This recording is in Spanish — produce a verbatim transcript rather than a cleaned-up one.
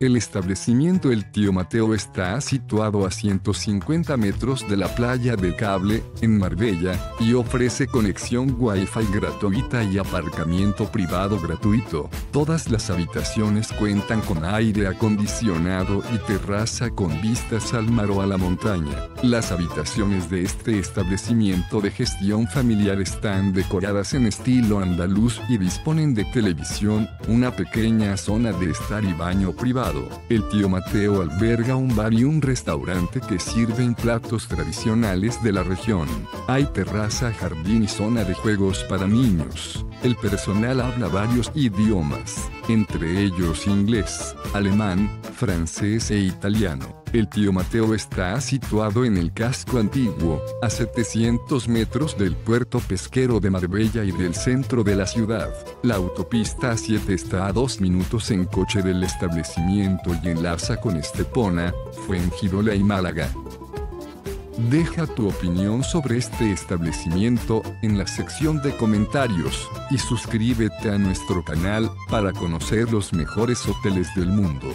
El establecimiento El Tío Mateo está situado a ciento cincuenta metros de la playa de Cable, en Marbella, y ofrece conexión Wi-Fi gratuita y aparcamiento privado gratuito. Todas las habitaciones cuentan con aire acondicionado y terraza con vistas al mar o a la montaña. Las habitaciones de este establecimiento de gestión familiar están decoradas en estilo andaluz y disponen de televisión, una pequeña zona de estar y baño privado. El Tío Mateo alberga un bar y un restaurante que sirven platos tradicionales de la región. Hay terraza, jardín y zona de juegos para niños. El personal habla varios idiomas, entre ellos inglés, alemán, francés e italiano. El Tío Mateo está situado en el casco antiguo, a setecientos metros del puerto pesquero de Marbella y del centro de la ciudad. La autopista A siete está a dos minutos en coche del establecimiento y enlaza con Estepona, Fuengirola y Málaga. Deja tu opinión sobre este establecimiento en la sección de comentarios y suscríbete a nuestro canal para conocer los mejores hoteles del mundo.